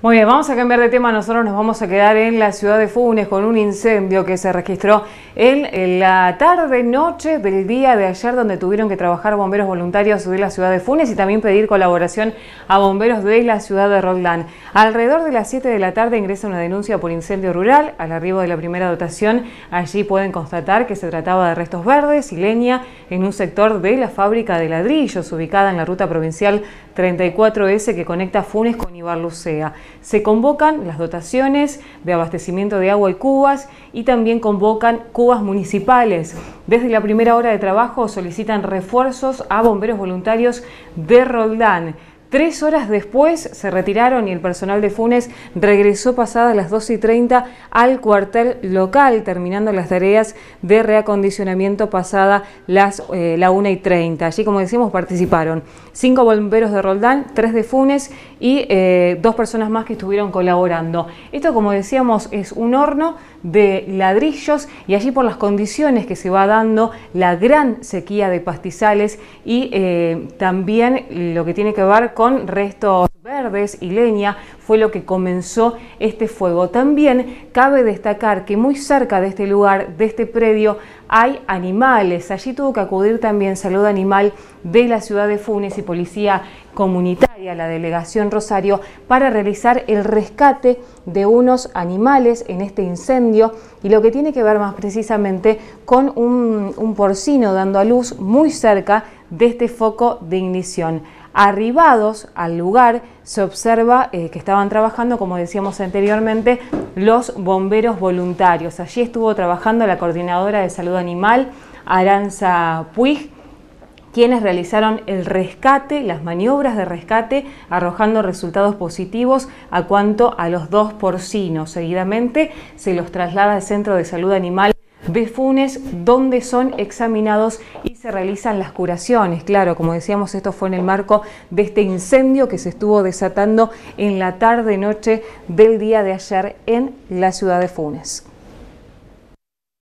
Muy bien, vamos a cambiar de tema. Nosotros nos vamos a quedar en la ciudad de Funes con un incendio que se registró en la tarde-noche del día de ayer, donde tuvieron que trabajar bomberos voluntarios de la ciudad de Funes y también pedir colaboración a bomberos de la ciudad de Roldán. Alrededor de las 7 de la tarde ingresa una denuncia por incendio rural. Al arribo de la primera dotación, allí pueden constatar que se trataba de restos verdes y leña en un sector de la fábrica de ladrillos ubicada en la ruta provincial 34S que conecta Funes con Ibarlucea. Se convocan las dotaciones de abastecimiento de agua y cubas y también convocan cubas municipales. Desde la primera hora de trabajo solicitan refuerzos a bomberos voluntarios de Roldán. 3 horas después se retiraron y el personal de Funes regresó pasadas las 12:30 al cuartel local, terminando las tareas de reacondicionamiento pasada la 1:30. Allí, como decimos, participaron 5 bomberos de Roldán, 3 de Funes y 2 personas más que estuvieron colaborando. Esto, como decíamos, es un horno de ladrillos y allí, por las condiciones que se va dando, la gran sequía de pastizales y también lo que tiene que ver con restos verdes y leña, fue lo que comenzó este fuego. También cabe destacar que muy cerca de este lugar, de este predio, hay animales. Allí tuvo que acudir también Salud Animal de la ciudad de Funes y Policía Comunitaria, la Delegación Rosario, para realizar el rescate de unos animales en este incendio y lo que tiene que ver más precisamente con un porcino dando a luz muy cerca de este foco de ignición. Arribados al lugar se observa que estaban trabajando, como decíamos anteriormente, los bomberos voluntarios. Allí estuvo trabajando la coordinadora de Salud Animal, Aranza Puig, quienes realizaron el rescate, las maniobras de rescate, arrojando resultados positivos a cuanto a los 2 porcinos. Seguidamente se los traslada al Centro de Salud Animal de Funes, donde son examinados y se realizan las curaciones. Claro, como decíamos, esto fue en el marco de este incendio que se estuvo desatando en la tarde-noche del día de ayer en la ciudad de Funes.